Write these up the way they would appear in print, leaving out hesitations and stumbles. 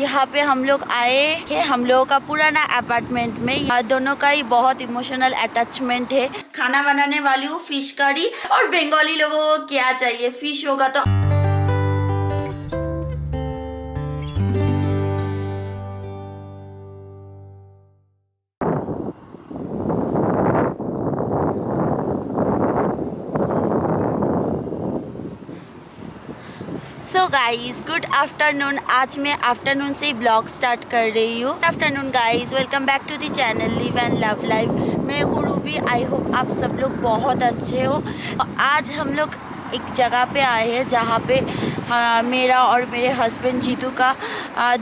यहाँ पे हम लोग आए हैं। हम लोगों का पुराना अपार्टमेंट में यहाँ दोनों का ही बहुत इमोशनल अटैचमेंट है। खाना बनाने वाली हूँ फिश करी, और बंगाली लोगों को क्या चाहिए, फिश होगा तो। सो गाइज गुड आफ्टरनून, आज मैं आफ्टरनून से ही ब्लॉग स्टार्ट कर रही हूँ। Afternoon guys, welcome back to the channel live and love life. मैं हूँ रूबी। आई होप आप सब लोग बहुत अच्छे हो। आज हम लोग एक जगह पे आए हैं जहाँ पे मेरा और मेरे हस्बैंड जीतू का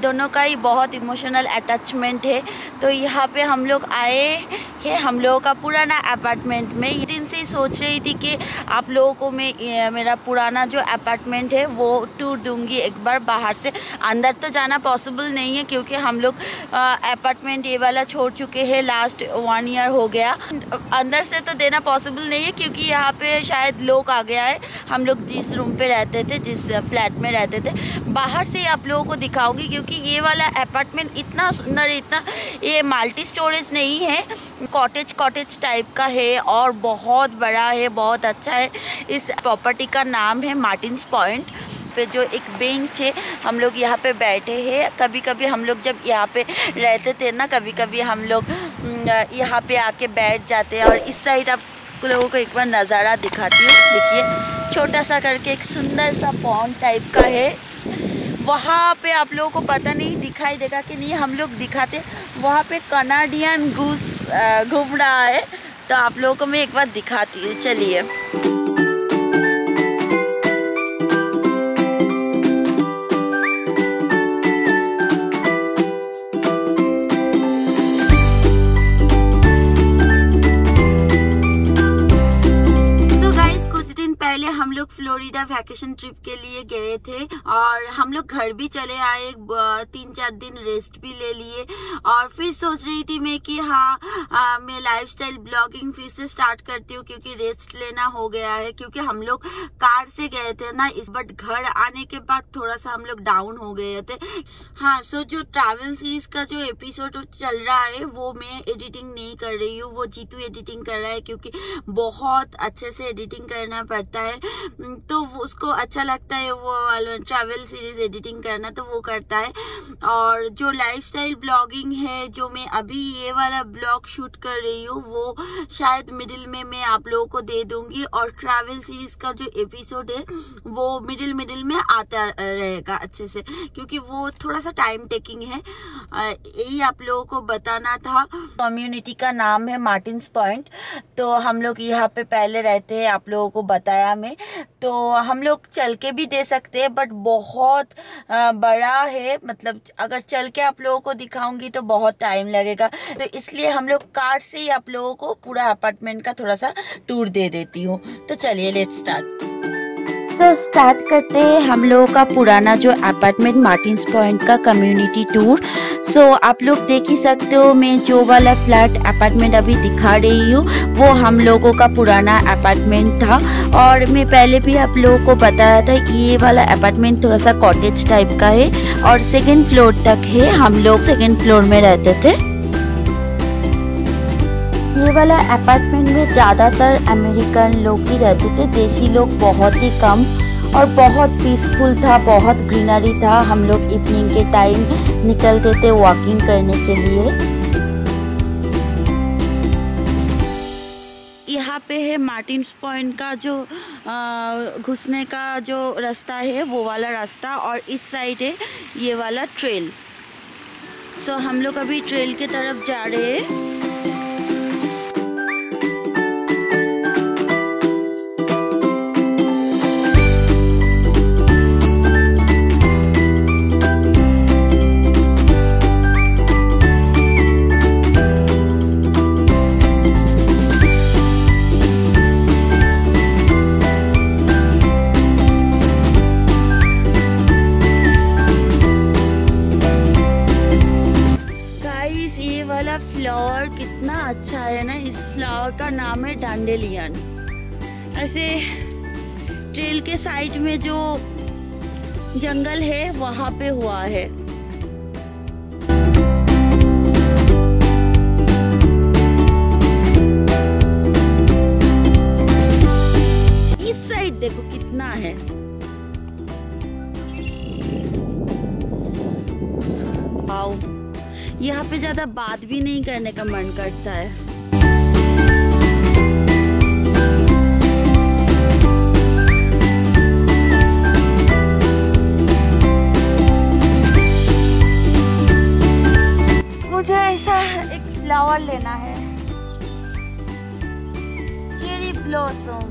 दोनों का ही बहुत इमोशनल अटैचमेंट है। तो यहाँ पे हम लोग आए हैं हम लोगों का पुराना अपार्टमेंट में। इस दिन से ही सोच रही थी कि आप लोगों को मैं मेरा पुराना जो अपार्टमेंट है वो टूर दूंगी एक बार बाहर से। अंदर तो जाना पॉसिबल नहीं है क्योंकि हम लोग अपार्टमेंट ये वाला छोड़ चुके हैं, लास्ट 1 ईयर हो गया। अंदर से तो देना पॉसिबल नहीं है क्योंकि यहाँ पे शायद लोग आ गया है। हम लोग जिस रूम पे रहते थे, जिस फ्लैट में रहते थे, बाहर से आप लोगों को दिखाऊंगी क्योंकि ये वाला अपार्टमेंट इतना सुंदर है, इतना। ये मल्टी स्टोरेज नहीं है, कॉटेज टाइप का है और बहुत बड़ा है, बहुत अच्छा है। इस प्रॉपर्टी का नाम है मार्टिन्स पॉइंट। पे जो एक बेंच है हम लोग यहाँ पे बैठे हैं। कभी कभी हम लोग जब यहाँ पे रहते थे ना, कभी कभी हम लोग यहाँ पे आके बैठ जाते हैं। और इस साइड आप लोगों को एक बार नज़ारा दिखाती हूँ। देखिए छोटा सा करके एक सुंदर सा पॉन्ड टाइप का है। वहाँ पे आप लोगों को पता नहीं दिखाई देगा कि नहीं, हम लोग दिखाते। वहाँ पे कनाडियन गूस घूम रहा है, तो आप लोगों को मैं एक बार दिखाती हूँ, चलिए। हम लोग फ्लोरिडा वैकेशन ट्रिप के लिए गए थे और हम लोग घर भी चले आए, 3-4 दिन रेस्ट भी ले लिए। और फिर सोच रही थी मैं कि हाँ मैं लाइफस्टाइल ब्लॉगिंग फिर से स्टार्ट करती हूँ क्योंकि रेस्ट लेना हो गया है। क्योंकि हम लोग कार से गए थे ना इस, बट घर आने के बाद थोड़ा सा हम लोग डाउन हो गए थे। हाँ, सो जो ट्रैवल सीरीज का जो एपिसोड चल रहा है वो मैं एडिटिंग नहीं कर रही हूँ, वो जीतू एडिटिंग कर रहा है क्योंकि बहुत अच्छे से एडिटिंग करना पड़ता है। तो उसको अच्छा लगता है वो ट्रैवल सीरीज एडिटिंग करना, तो वो करता है। और जो लाइफस्टाइल ब्लॉगिंग है, जो मैं अभी ये वाला ब्लॉग शूट कर रही हूँ, वो शायद मिडिल में मैं आप लोगों को दे दूंगी। और ट्रैवल सीरीज का जो एपिसोड है वो मिडिल में आता रहेगा अच्छे से, क्योंकि वो थोड़ा सा टाइम टेकिंग है। यही आप लोगों को बताना था। कम्युनिटी का नाम है मार्टिन्स पॉइंट, तो हम लोग यहाँ पे पहले रहते हैं, आप लोगों को बताया मैं। तो हम लोग चल के भी दे सकते हैं, बट बहुत बड़ा है, मतलब अगर चल के आप लोगों को दिखाऊंगी तो बहुत टाइम लगेगा। तो इसलिए हम लोग कार से ही आप लोगों को पूरा अपार्टमेंट का थोड़ा सा टूर दे देती हूँ। तो चलिए लेट्स स्टार्ट। तो स्टार्ट करते हैं हम लोगों का पुराना जो अपार्टमेंट मार्टिन्स पॉइंट का कम्युनिटी टूर। सो आप लोग देख ही सकते हो, मैं जो वाला फ्लैट अपार्टमेंट अभी दिखा रही हूँ वो हम लोगों का पुराना अपार्टमेंट था। और मैं पहले भी आप लोगों को बताया था ये वाला अपार्टमेंट थोड़ा सा कॉटेज टाइप का है और 2nd फ्लोर तक है। हम लोग 2nd फ्लोर में रहते थे। ये वाला अपार्टमेंट में ज़्यादातर अमेरिकन लोग ही रहते थे, देसी लोग बहुत ही कम। और बहुत पीसफुल था, बहुत ग्रीनरी था। हम लोग इवनिंग के टाइम निकलते थे वॉकिंग करने के लिए। यहाँ पे है मार्टिन्स पॉइंट का जो घुसने का जो रास्ता है वो वाला रास्ता, और इस साइड है ये वाला ट्रेल। सो हम लोग अभी ट्रेल की तरफ जा रहे हैं। फ्लावर कितना अच्छा है ना। इस फ्लावर का नाम है डांडेलियन। ऐसे ट्रेल के साइड में जो जंगल है वहाँ पे हुआ है। है। आओ, यहाँ पे ज्यादा बात भी नहीं करने का मन करता है। मुझे ऐसा एक फ्लावर लेना है, चेरी ब्लॉसम।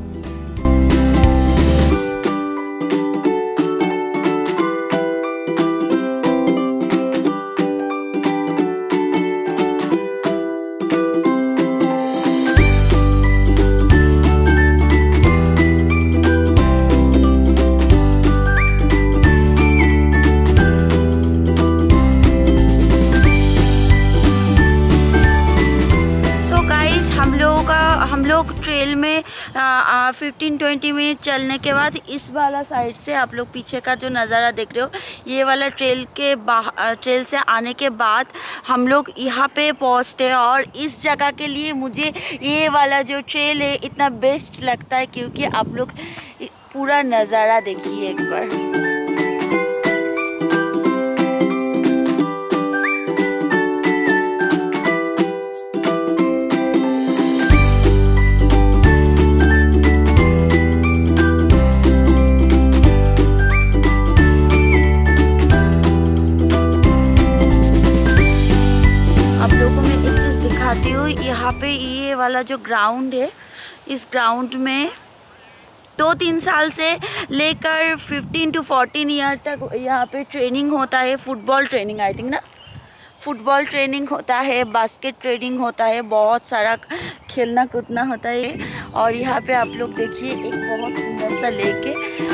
हम लोग ट्रेल में 15-20 मिनट चलने के बाद इस वाला साइड से आप लोग पीछे का जो नज़ारा देख रहे हो, ये वाला ट्रेल से आने के बाद हम लोग यहाँ पे पहुँचते हैं। और इस जगह के लिए मुझे ये वाला जो ट्रेल है इतना बेस्ट लगता है, क्योंकि आप लोग पूरा नज़ारा देखिए एक बार। यहाँ पे ये वाला जो ग्राउंड है, इस ग्राउंड में 2-3 साल से लेकर 15-14 ईयर तक यहाँ पे ट्रेनिंग होता है। फुटबॉल ट्रेनिंग, आई थिंक ना, फुटबॉल ट्रेनिंग होता है, बास्केट ट्रेनिंग होता है, बहुत सारा खेलना कूदना होता है। और यहाँ पे आप लोग देखिए एक बहुत सुंदर सा लेक है।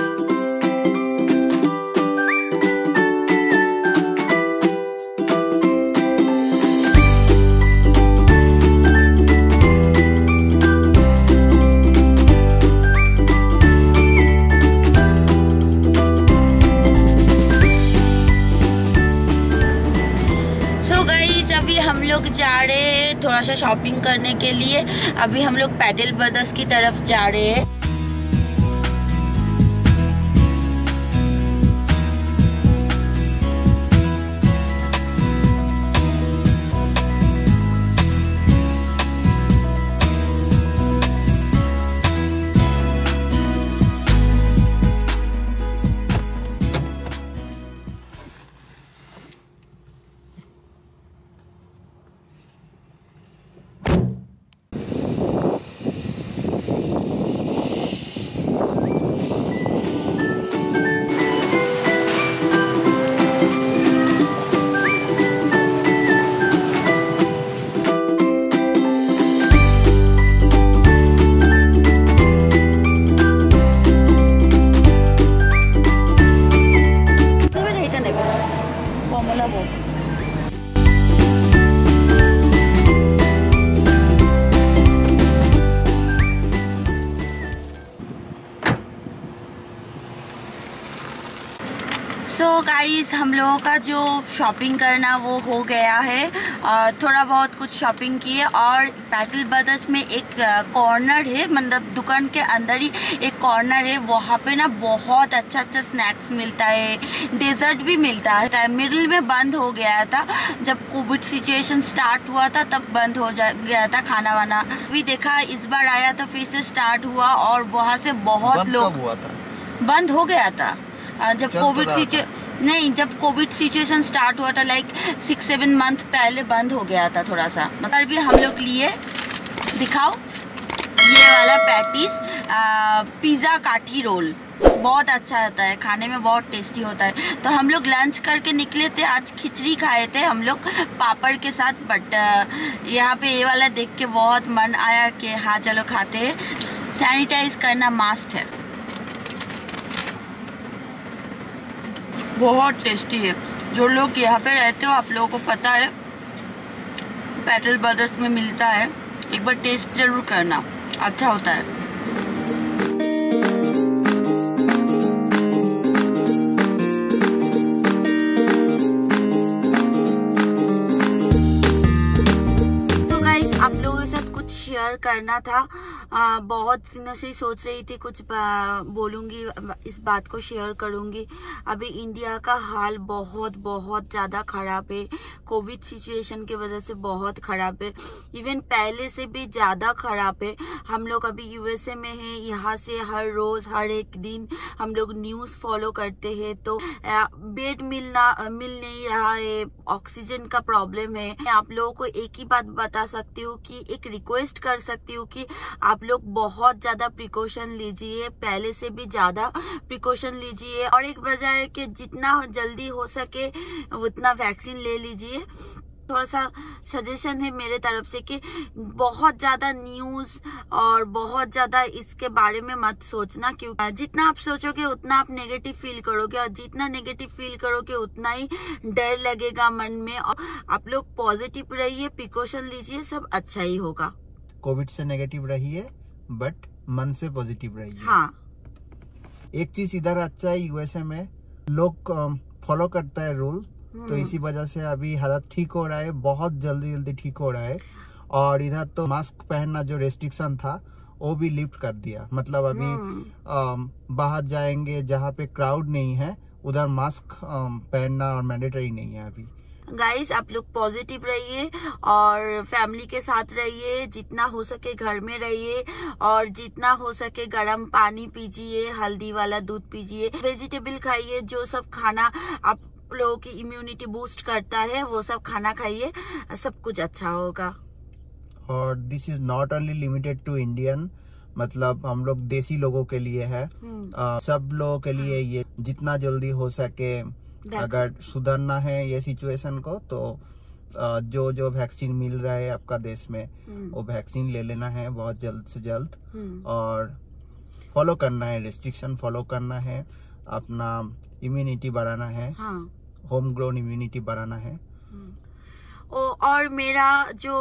जा रहे हैं थोड़ा सा शॉपिंग करने के लिए। अभी हम लोग पैटेल ब्रदर्स की तरफ जा रहे हैं। गाइस, हम लोगों का जो शॉपिंग करना वो हो गया है और थोड़ा बहुत कुछ शॉपिंग किए। और पैटल ब्रदर्स में एक कॉर्नर है, मतलब दुकान के अंदर ही एक कॉर्नर है, वहाँ पे ना बहुत अच्छा स्नैक्स मिलता है, डेजर्ट भी मिलता है। मिडिल में बंद हो गया था, जब कोविड सिचुएशन स्टार्ट हुआ था तब बंद हो गया था खाना वाना भी। देखा इस बार आया तो फिर से स्टार्ट हुआ और वहाँ से बहुत लोग बंद हो गया था जब कोविड नहीं, जब कोविड सिचुएशन स्टार्ट हुआ था, लाइक 6-7 मंथ पहले बंद हो गया था थोड़ा सा। मगर भी हम लोग लिए, दिखाओ ये वाला पैटीज पिज़्ज़ा काठी रोल, बहुत अच्छा होता है, खाने में बहुत टेस्टी होता है। तो हम लोग लंच करके निकले थे, आज खिचड़ी खाए थे हम लोग पापड़ के साथ। बट यहाँ पे ये वाला देख के बहुत मन आया कि हाँ चलो खाते हैं। सैनिटाइज करना मस्ट है, बहुत टेस्टी है। जो लोग यहाँ पे रहते हो आप लोगों को पता है, पैटल ब्रदर्स में मिलता है, एक बार टेस्ट जरूर करना, अच्छा होता है। तो गाइस, आप लोगों के साथ कुछ शेयर करना था बहुत दिनों से सोच रही थी कुछ बोलूँगी, इस बात को शेयर करूँगी। अभी इंडिया का हाल बहुत बहुत ज़्यादा ख़राब है, कोविड सिचुएशन की वजह से बहुत ख़राब है, इवन पहले से भी ज़्यादा ख़राब है। हम लोग अभी यूएसए में हैं, यहाँ से हर रोज़ हर एक दिन हम लोग न्यूज़ फॉलो करते हैं। तो बेड मिल नहीं रहा है, ऑक्सीजन का प्रॉब्लम है। मैं आप लोगों को एक ही बात बता सकती हूँ कि एक रिक्वेस्ट कर सकती हूँ कि आप लोग बहुत ज़्यादा प्रिकॉशन लीजिए, पहले से भी ज़्यादा प्रिकॉशन लीजिए। और एक वजह है कि जितना जल्दी हो सके उतना वैक्सीन ले लीजिए। थोड़ा सा सजेशन है मेरे तरफ से कि बहुत ज़्यादा न्यूज़ और बहुत ज़्यादा इसके बारे में मत सोचना, क्योंकि जितना आप सोचोगे उतना आप नेगेटिव फील करोगे, और जितना नेगेटिव फील करोगे उतना ही डर लगेगा मन में। और आप लोग पॉजिटिव रहिए, प्रिकॉशन लीजिए, सब अच्छा ही होगा। कोविड से नेगेटिव रहिए बट मन से पॉजिटिव रहिए। हाँ, एक चीज़ इधर अच्छा है, यूएसए में लोग फॉलो करता है रूल, तो इसी वजह से अभी हालत ठीक हो रहा है, बहुत जल्दी जल्दी ठीक हो रहा है। और इधर तो मास्क पहनना जो रेस्ट्रिक्शन था वो भी लिफ्ट कर दिया, मतलब अभी बाहर जाएंगे जहाँ पे क्राउड नहीं है उधर मास्क पहनना और मैंडेटरी नहीं है अभी। गाइस, आप लोग पॉजिटिव रहिए और फैमिली के साथ रहिए, जितना हो सके घर में रहिए, और जितना हो सके गर्म पानी पीजिए, हल्दी वाला दूध पीजिए, वेजिटेबल खाइए, जो सब खाना आप लोगों की इम्यूनिटी बूस्ट करता है वो सब खाना खाइए, सब कुछ अच्छा होगा। और this is not only limited to Indian, मतलब हम लोग देसी लोगों के लिए है, सब लोगों के लिए ये। जितना जल्दी हो सके अगर सुधरना है ये सिचुएशन को, तो जो जो वैक्सीन मिल रहा है आपका देश में वो वैक्सीन ले लेना है बहुत जल्द से जल्द, और फॉलो करना है, रिस्ट्रिक्शन फॉलो करना है, अपना इम्यूनिटी बढ़ाना है। हाँ, होम ग्रोन इम्यूनिटी बढ़ाना है। और मेरा जो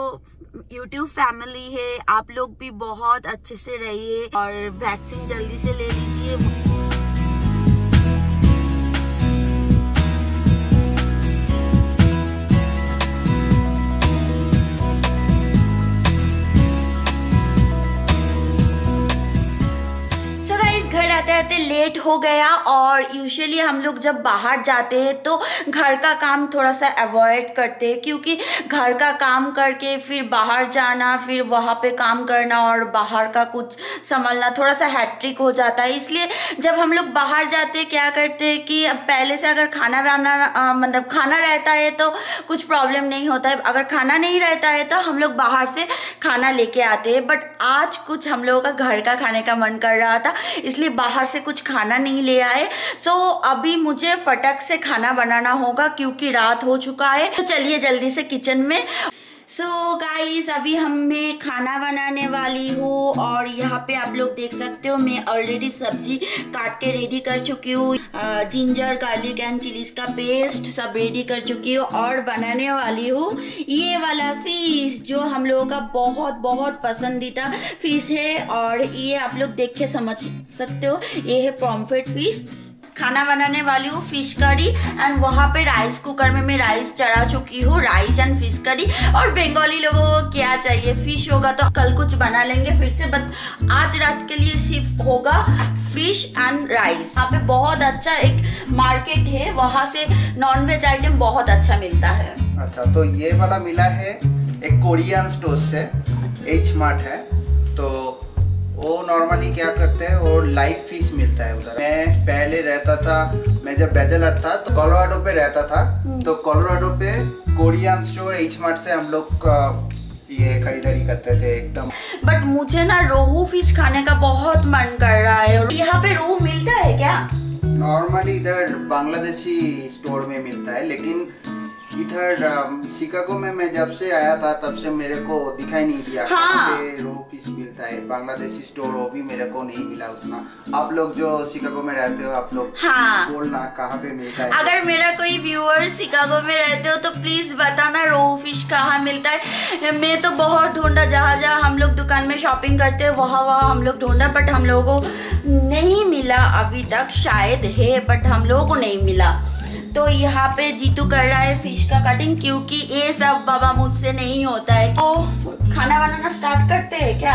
YouTube फैमिली है, आप लोग भी बहुत अच्छे से रहिए और वैक्सीन जल्दी से ले लीजिए। लेट हो गया, और यूजुअली हम लोग जब बाहर जाते हैं तो घर का काम थोड़ा सा अवॉइड करते हैं, क्योंकि घर का काम करके फिर बाहर जाना, फिर वहाँ पे काम करना और बाहर का कुछ संभालना थोड़ा सा हैट्रिक हो जाता है। इसलिए जब हम लोग बाहर जाते हैं क्या करते हैं कि पहले से अगर खाना रहता है तो कुछ प्रॉब्लम नहीं होता है, अगर खाना नहीं रहता है तो हम लोग बाहर से खाना लेके आते हैं। बट आज कुछ हम लोगों का घर का खाने का मन कर रहा था, इसलिए बाहर से कुछ खाना नहीं ले आए। तो अभी मुझे फटक से खाना बनाना होगा क्योंकि रात हो चुका है। तो चलिए जल्दी से किचन में। सो गाइस, अभी मैं खाना बनाने वाली हूँ, और यहाँ पे आप लोग देख सकते हो मैं ऑलरेडी सब्जी काट के रेडी कर चुकी हूँ, जिंजर गार्लिक एंड चिलीज का पेस्ट सब रेडी कर चुकी हूँ, और बनाने वाली हूँ ये वाला फिश जो हम लोगों का बहुत बहुत पसंदीदा फिश है। और ये आप लोग देख के समझ सकते हो ये है पॉम्फ्रेट फिश। खाना बनाने वाली हूँ फिश करी, एंड वहाँ पे राइस कुकर में मैं राइस चढ़ा चुकी हूँ, राइस एंड फिश करी। और बंगाली लोगों को क्या चाहिए, फिश होगा तो कल कुछ बना लेंगे फिर से, बट आज रात के लिए सिर्फ होगा फिश एंड राइस। यहाँ पे बहुत अच्छा एक मार्केट है, वहाँ से नॉन वेज आइटम बहुत अच्छा मिलता है। अच्छा, तो ये वाला मिला है एक कोरियन स्टोर से, एच मार्ट है। तो वो नॉर्मली क्या करते हैं, वो लाइव फिश मिलता है उधर। मैं पहले रहता था, मैं जब बैचलर था तो कोलोराडो पे रहता था, तो कोलोराडो पे कोरियन स्टोर एच मार्ट से हम लोग ये खरीदारी करते थे एकदम। बट मुझे ना रोहू फिश खाने का बहुत मन कर रहा है। यहाँ पे रोहू मिलता है क्या? नॉर्मली इधर बांग्लादेशी स्टोर में मिलता है, लेकिन इधर शिकागो में मैं जब से आया था तब से मेरे को दिखाई नहीं दिया। हाँ, रोहू फिश मिलता है बांग्लादेशी स्टोर, वो भी मेरे को नहीं मिला उतना। आप लोग जो शिकागो में रहते हो आप लोग हाँ, बोलना कहाँ पे मिलता है। अगर मेरा कोई व्यूअर शिकागो में रहते हो तो प्लीज बताना रोहू फिश कहाँ मिलता है। मैं तो बहुत ढूंढा, जहाँ जहाँ हम लोग दुकान में शॉपिंग करते हैं वहाँ हम लोग ढूंढा, बट हम लोगों को नहीं मिला अभी तक। शायद है बट हम लोगों को नहीं मिला। तो यहाँ पे जीतू कर रहा है फिश का कटिंग, क्योंकि ये सब बाबा मुझसे नहीं होता है। तो खाना बनाना स्टार्ट करते हैं क्या?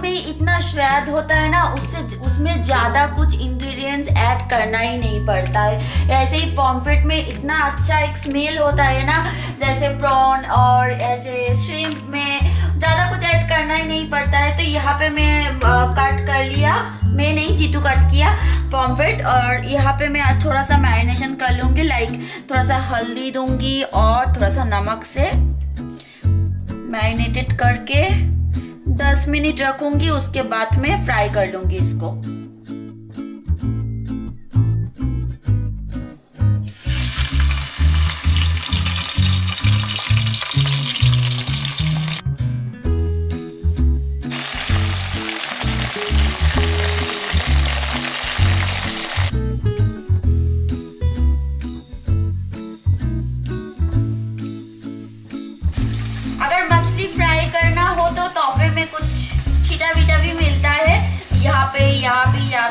में इतना स्वाद होता है ना, उससे उसमें ज़्यादा कुछ इंग्रेडिएंट्स ऐड करना ही नहीं पड़ता है। ऐसे ही पॉम्फ्रेट में इतना अच्छा एक स्मेल होता है ना, जैसे प्रॉन और ऐसे श्रिम्प में ज़्यादा कुछ ऐड करना ही नहीं पड़ता है। तो यहाँ पे मैं कट कर लिया, मैं नहीं जीतू कट किया पॉम्फ्रेट। और यहाँ पे मैं थोड़ा सा मैरिनेशन कर लूँगी, लाइक थोड़ा सा हल्दी दूँगी और थोड़ा सा नमक से मैरिनेटेड करके 10 मिनट रखूंगी, उसके बाद में फ्राई कर लूंगी इसको। अगर मछली फ्राई करना हो तो तोहफे में कुछ छीटा वीटा भी मिलता है। यहाँ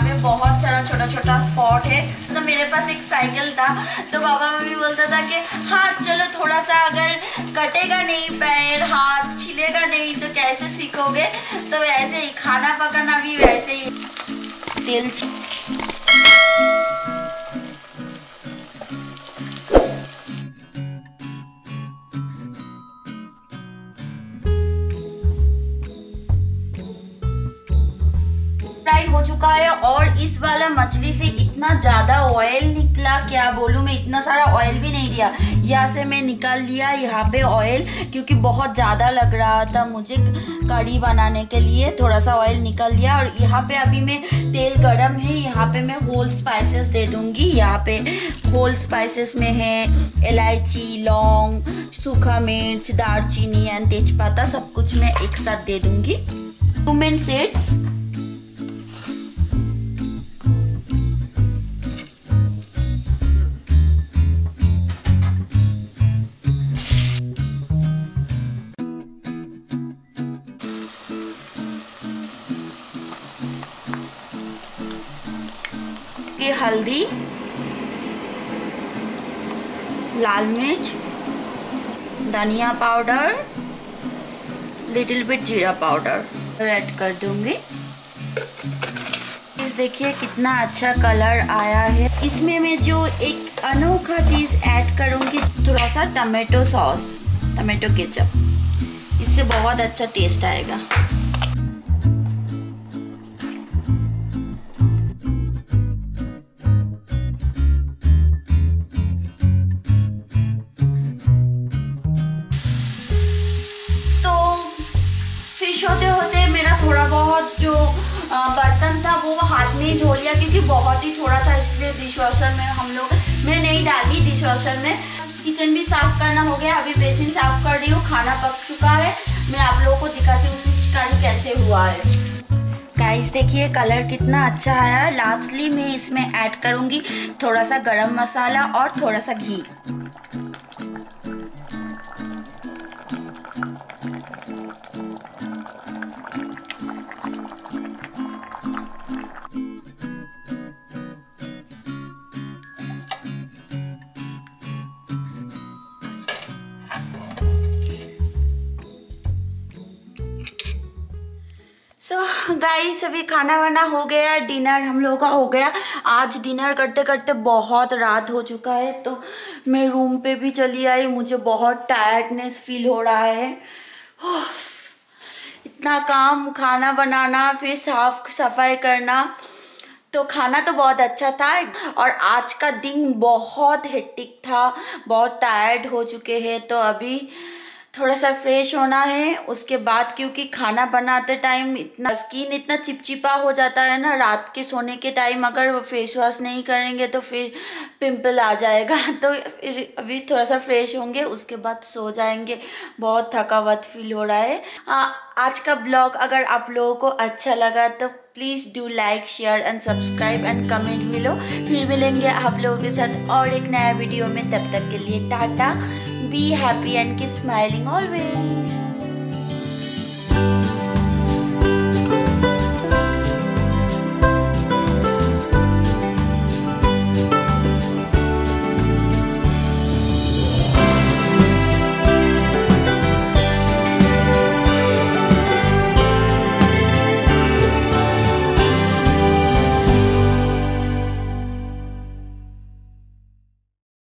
पे बहुत सारा छोटा छोटा स्पॉट है। तो मेरे पास एक साइकिल था, तो पापा मम्मी बोलता था कि हाँ चलो थोड़ा सा, अगर कटेगा नहीं पैर, हाथ छिलेगा नहीं तो कैसे सीखोगे। तो ऐसे ही खाना पकाना भी वैसे ही। तेल हो चुका है और इस वाला मछली से इतना ज़्यादा ऑयल निकला, क्या बोलूँ मैं। इतना सारा ऑयल भी नहीं दिया, यहाँ से मैं निकाल लिया यहाँ पे ऑयल, क्योंकि बहुत ज़्यादा लग रहा था मुझे कड़ी बनाने के लिए। थोड़ा सा ऑयल निकाल लिया और यहाँ पे अभी मैं तेल गरम है, यहाँ पे मैं होल स्पाइसेस दे दूँगी। यहाँ पे होल स्पाइसेस में है इलायची, लौंग, सूखा मिर्च, दालचीनी एंड तेजपत्ता, सब कुछ मैं एक साथ दे दूँगी। कुमेंट सेट्स के हल्दी, लाल मिर्च, धनिया पाउडर, लिटिल बिट जीरा पाउडर ऐड कर दूंगी। इस देखिए कितना अच्छा कलर आया है। इसमें मैं जो एक अनोखा चीज़ ऐड करूंगी, थोड़ा सा टमेटो सॉस, टमेटो केचप, इससे बहुत अच्छा टेस्ट आएगा। जो बर्तन था वो हाथ में ही धो लिया, क्योंकि बहुत ही थोड़ा था, इसलिए डिश वॉशर में मैं नहीं डाली डिश वॉशर में। किचन भी साफ करना हो गया, अभी बेसिन साफ कर रही हूँ। खाना पक चुका है, मैं आप लोगों को दिखाती हूँ करी कैसे हुआ है। गाइस देखिए कलर कितना अच्छा आया। लास्टली मैं इसमें ऐड करूँगी थोड़ा सा गरम मसाला और थोड़ा सा घी। तो गाइस अभी खाना वाना हो गया, डिनर हम लोगों का हो गया। आज डिनर करते करते बहुत रात हो चुका है, तो मैं रूम पे भी चली आई। मुझे बहुत टायर्डनेस फील हो रहा है। इतना काम, खाना बनाना, फिर साफ सफाई करना। तो खाना तो बहुत अच्छा था और आज का दिन बहुत हेक्टिक था, बहुत टायर्ड हो चुके हैं। तो अभी थोड़ा सा फ्रेश होना है उसके बाद, क्योंकि खाना बनाते टाइम इतना स्किन इतना चिपचिपा हो जाता है ना। रात के सोने के टाइम अगर फेस वॉश नहीं करेंगे तो फिर पिंपल आ जाएगा। तो फिर अभी थोड़ा सा फ्रेश होंगे, उसके बाद सो जाएंगे। बहुत थकावट फील हो रहा है। आज का ब्लॉग अगर आप लोगों को अच्छा लगा तो please do like, share and subscribe and comment मिलो। फिर मिलेंगे आप लोगों के साथ और एक नया वीडियो में। तब तक के लिए Tata, be happy and keep smiling always.